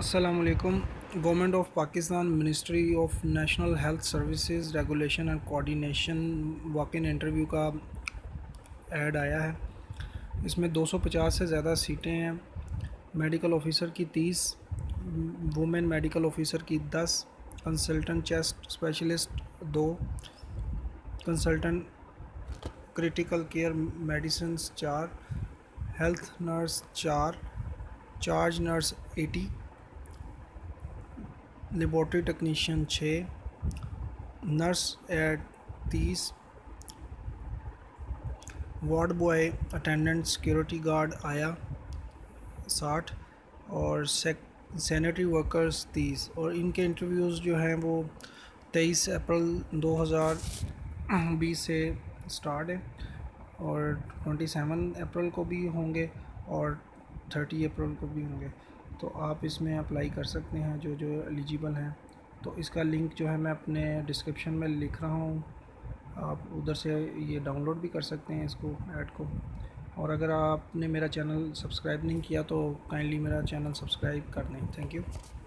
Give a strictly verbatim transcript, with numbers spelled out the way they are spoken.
अस्सलामुअलैकुम। Government of Pakistan ministry of national health services regulation and coordination walk in interview का ad आया है। इसमें दो सौ पचास से ज़्यादा सीटें हैं। मेडिकल ऑफिसर की तीस, वुमेन मेडिकल ऑफिसर की दस, कंसल्टेंट चेस्ट स्पेशलिस्ट दो, कंसल्टेंट क्रिटिकल केयर मेडिसिन चार, हेल्थ नर्स चार, चार्ज नर्स अस्सी, लेबॉर्ट्री टेक्नीशियन छः, नर्स एड तीस, ward boy attendant security guard आया साठ और सैनिटरी वर्कर्स तीस। और इनके इंटरव्यूज़ जो हैं वो तेईस अप्रैल दो हज़ार बीस से स्टार्ट है और सत्ताईस अप्रैल को भी होंगे और तीस अप्रैल को भी होंगे। तो आप इसमें अप्लाई कर सकते हैं जो जो एलिजिबल हैं। तो इसका लिंक जो है मैं अपने डिस्क्रिप्शन में लिख रहा हूँ, आप उधर से ये डाउनलोड भी कर सकते हैं इसको, ऐड को। और अगर आपने मेरा चैनल सब्सक्राइब नहीं किया तो काइंडली मेरा चैनल सब्सक्राइब कर दें। Thank you.